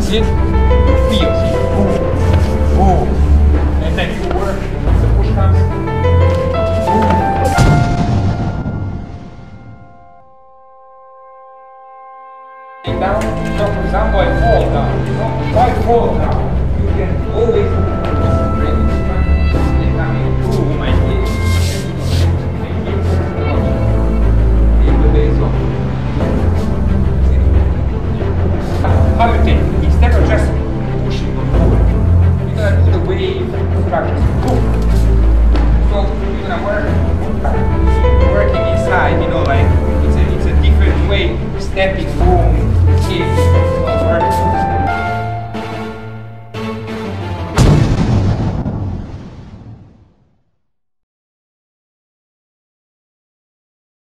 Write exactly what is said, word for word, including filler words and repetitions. sometimes it feels. Boom. And then you work the push comes. Down. So for example, I fall down. You know, if I fall down, you can always bring it back. And I improve my kids. In the days of other thing, instead of just pushing on forward, you're gonna do the wave practice. So you're gonna work, working inside, you know, like it's a, it's a different way, stepping, boom, kick.